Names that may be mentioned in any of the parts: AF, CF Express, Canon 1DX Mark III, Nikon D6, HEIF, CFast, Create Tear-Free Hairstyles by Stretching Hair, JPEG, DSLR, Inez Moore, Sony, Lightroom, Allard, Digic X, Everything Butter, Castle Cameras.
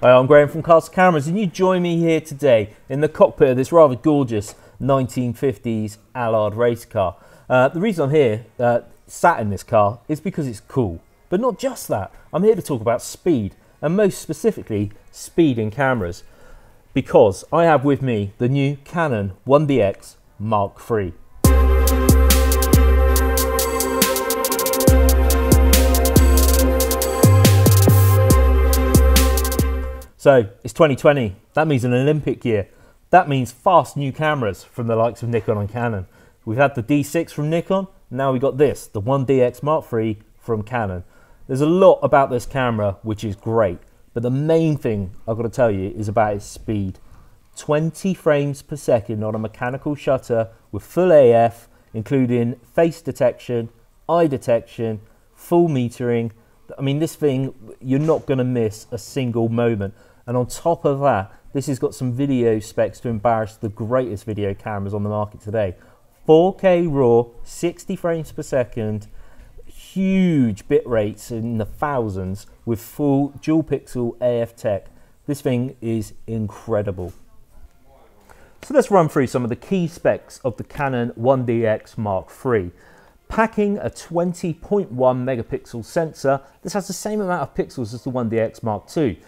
Hi, I'm Graham from Castle Cameras, and you join me here today in the cockpit of this rather gorgeous 1950s Allard race car. The reason I'm here, sat in this car, is because it's cool. But not just that, I'm here to talk about speed, and most specifically, speed in cameras. Because I have with me the new Canon 1DX Mark III. So it's 2020, that means an Olympic year. That means fast new cameras from the likes of Nikon and Canon. We've had the D6 from Nikon, now we've got this, the 1DX Mark III from Canon. There's a lot about this camera which is great, but the main thing I've got to tell you is about its speed. 20 frames per second on a mechanical shutter with full AF, including face detection, eye detection, full metering. I mean, this thing, you're not going to miss a single moment. And on top of that, this has got some video specs to embarrass the greatest video cameras on the market today. 4K RAW, 60 frames per second, huge bit rates in the thousands with full dual pixel AF tech. This thing is incredible. So let's run through some of the key specs of the Canon 1DX Mark III. Packing a 20.1 megapixel sensor, this has the same amount of pixels as the 1DX Mark II.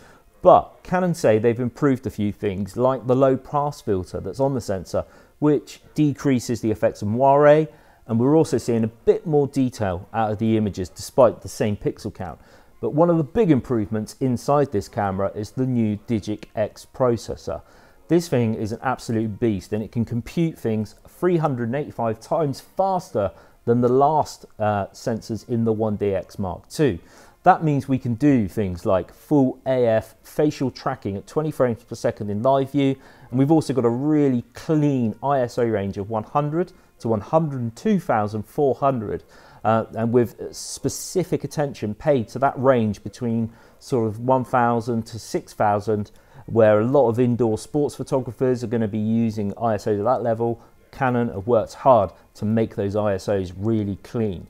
But Canon say they've improved a few things, like the low pass filter that's on the sensor, which decreases the effects of moire, and we're also seeing a bit more detail out of the images despite the same pixel count. But one of the big improvements inside this camera is the new Digic X processor. This thing is an absolute beast, and it can compute things 385 times faster than the last sensors in the 1DX Mark II. That means we can do things like full AF facial tracking at 20 frames per second in live view, and we've also got a really clean ISO range of 100 to 102,400, and with specific attention paid to that range between sort of 1,000 to 6,000, where a lot of indoor sports photographers are going to be using ISOs at that level. Canon have worked hard to make those ISOs really clean.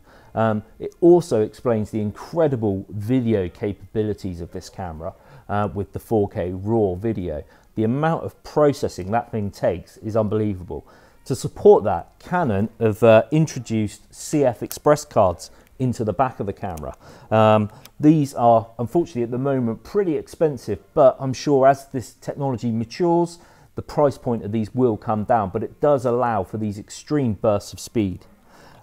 It also explains the incredible video capabilities of this camera with the 4K RAW video. The amount of processing that thing takes is unbelievable. To support that, Canon have introduced CF Express cards into the back of the camera. These are, unfortunately at the moment, pretty expensive, but I'm sure as this technology matures, the price point of these will come down, but it does allow for these extreme bursts of speed.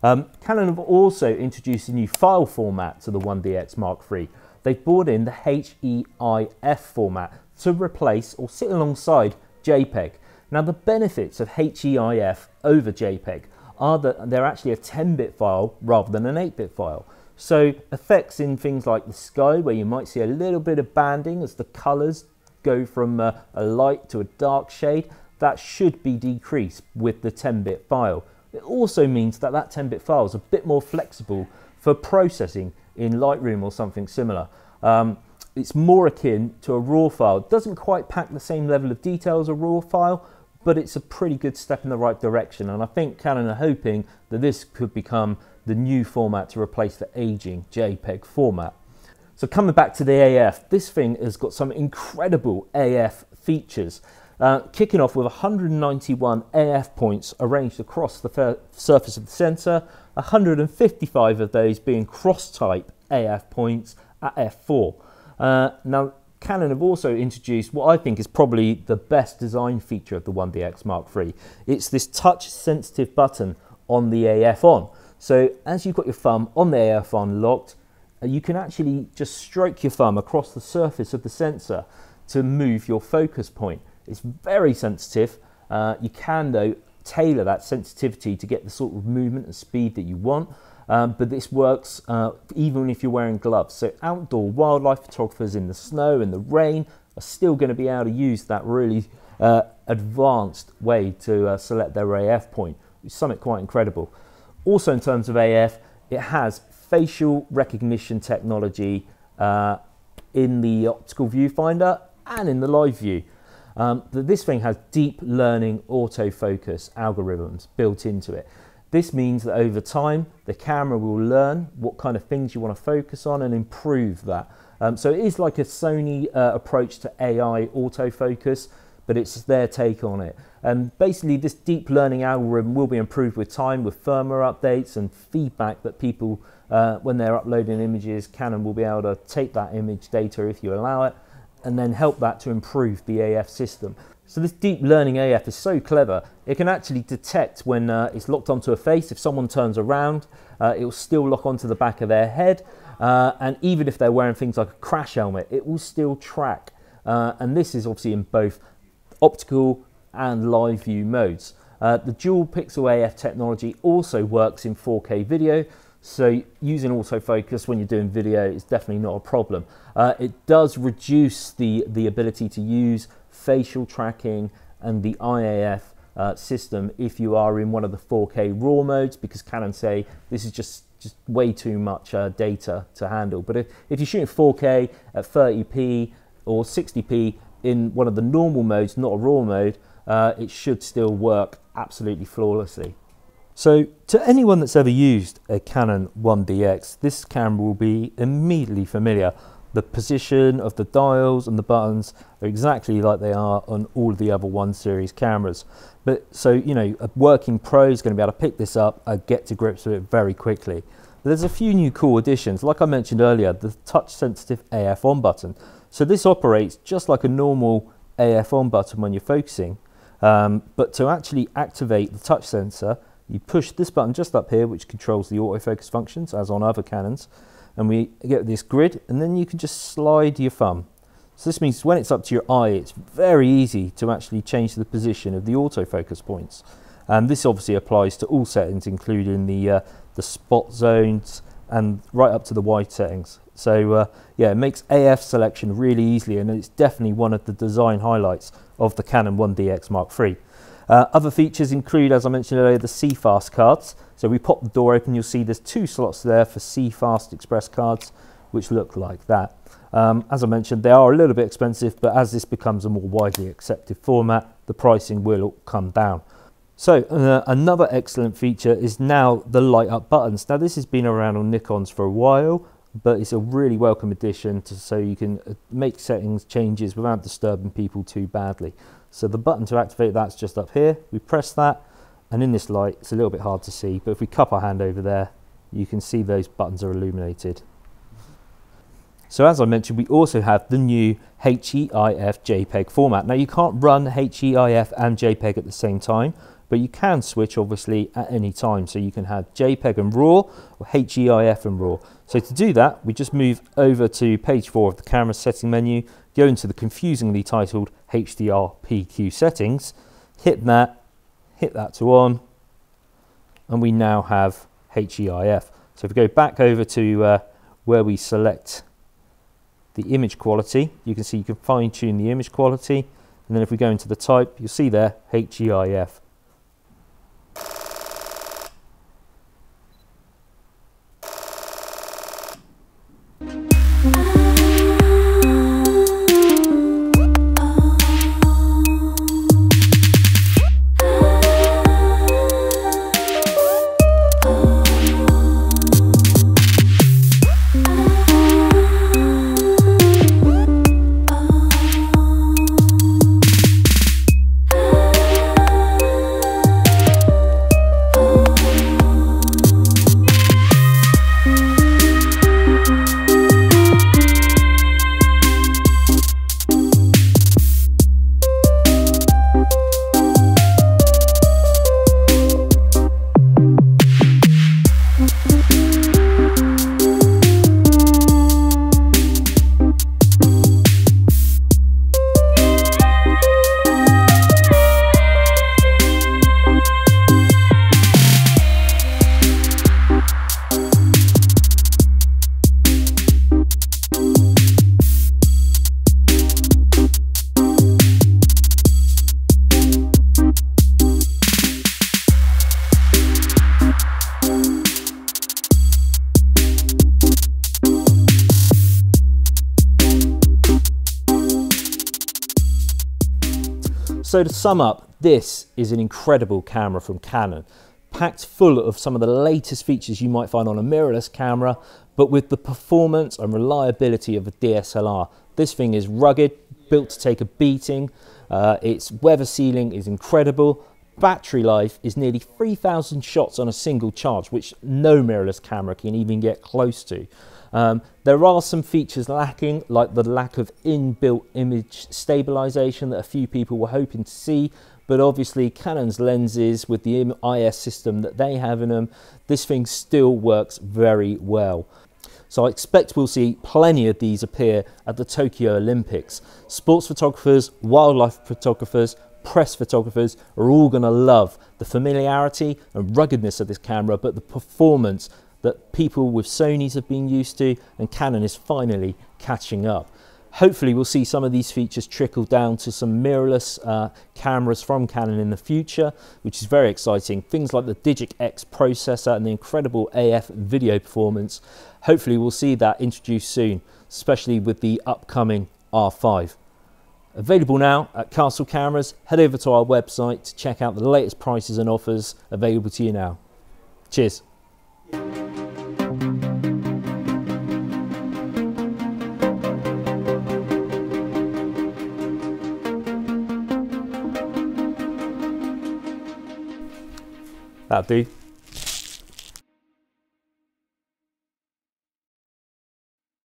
Canon have also introduced a new file format to the 1DX Mark III. They've brought in the HEIF format to replace or sit alongside JPEG. Now the benefits of HEIF over JPEG are that they're actually a 10-bit file rather than an 8-bit file. So effects in things like the sky, where you might see a little bit of banding as the colors go from a light to a dark shade, that should be decreased with the 10-bit file. It also means that that 10-bit file is a bit more flexible for processing in Lightroom or something similar. It's more akin to a RAW file. It doesn't quite pack the same level of detail as a RAW file, but it's a pretty good step in the right direction, and I think Canon are hoping that this could become the new format to replace the aging JPEG format. So coming back to the AF, this thing has got some incredible AF features. Kicking off with 191 AF points arranged across the surface of the sensor, 155 of those being cross-type AF points at f4. Now, Canon have also introduced what I think is probably the best design feature of the 1DX Mark III. It's this touch-sensitive button on the AF on. So as you've got your thumb on the AF on locked, you can actually just stroke your thumb across the surface of the sensor to move your focus point. It's very sensitive. You can, though, tailor that sensitivity to get the sort of movement and speed that you want, but this works even if you're wearing gloves. So outdoor wildlife photographers in the snow and the rain are still going to be able to use that really advanced way to select their AF point. It's something quite incredible. Also in terms of AF, it has facial recognition technology in the optical viewfinder and in the live view. This thing has deep learning autofocus algorithms built into it. This means that over time, the camera will learn what kind of things you want to focus on and improve that. So it is like a Sony approach to AI autofocus, but it's their take on it. And basically this deep learning algorithm will be improved with time, with firmware updates and feedback that people, when they're uploading images, Canon will be able to take that image data if you allow it, and then help that to improve the AF system. So this deep learning AF is so clever, it can actually detect when it's locked onto a face. If someone turns around, it will still lock onto the back of their head. And even if they're wearing things like a crash helmet, it will still track. And this is obviously in both optical and live view modes. The dual pixel AF technology also works in 4K video. So using autofocus when you're doing video is definitely not a problem. It does reduce the ability to use facial tracking and the IAF system if you are in one of the 4K RAW modes, because Canon say this is just way too much data to handle. But if you're shooting 4K at 30p or 60p in one of the normal modes, not a RAW mode, it should still work absolutely flawlessly. So to anyone that's ever used a Canon 1DX, this camera will be immediately familiar. The position of the dials and the buttons are exactly like they are on all the other 1 series cameras. But so, you know, a working pro is going to be able to pick this up and get to grips with it very quickly. But there's a few new cool additions. Like I mentioned earlier, the touch sensitive AF on button. So this operates just like a normal AF on button when you're focusing. But to actually activate the touch sensor, you push this button just up here, which controls the autofocus functions as on other Canons, and we get this grid, and then you can just slide your thumb. So this means when it's up to your eye, it's very easy to actually change the position of the autofocus points. And this obviously applies to all settings, including the spot zones and right up to the wide settings. So yeah, it makes AF selection really easy, and it's definitely one of the design highlights of the Canon 1DX Mark III. Other features include, as I mentioned earlier, the CFast cards. So we pop the door open, you'll see there's 2 slots there for CFast Express cards, which look like that. As I mentioned, they are a little bit expensive, but as this becomes a more widely accepted format, the pricing will come down. So another excellent feature is now the light up buttons. Now this has been around on Nikons for a while, but it's a really welcome addition so you can make settings changes without disturbing people too badly. So the button to activate that's just up here. We press that, and in this light, it's a little bit hard to see, but if we cup our hand over there, you can see those buttons are illuminated. So as I mentioned, we also have the new HEIF JPEG format. Now you can't run HEIF and JPEG at the same time, but you can switch obviously at any time. So you can have JPEG and RAW or HEIF and RAW. So to do that, we just move over to page 4 of the camera setting menu, go into the confusingly titled HDR PQ settings, hit that to on, and we now have HEIF. So if we go back over to where we select the image quality, you can see you can fine tune the image quality. And then if we go into the type, you'll see there HEIF. So to sum up, this is an incredible camera from Canon, packed full of some of the latest features you might find on a mirrorless camera, but with the performance and reliability of a DSLR. This thing is rugged, built to take a beating, its weather sealing is incredible, battery life is nearly 3,000 shots on a single charge, which no mirrorless camera can even get close to. There are some features lacking, like the lack of inbuilt image stabilization that a few people were hoping to see, but obviously Canon's lenses with the IS system that they have in them, this thing still works very well. So I expect we'll see plenty of these appear at the Tokyo Olympics. Sports photographers, wildlife photographers, press photographers are all going to love the familiarity and ruggedness of this camera, but the performance that people with Sonys have been used to, and Canon is finally catching up. Hopefully we'll see some of these features trickle down to some mirrorless cameras from Canon in the future, which is very exciting. Things like the Digic X processor and the incredible AF video performance. Hopefully we'll see that introduced soon, especially with the upcoming R5. Available now at Castle Cameras. Head over to our website to check out the latest prices and offers available to you now. Cheers. That'll do.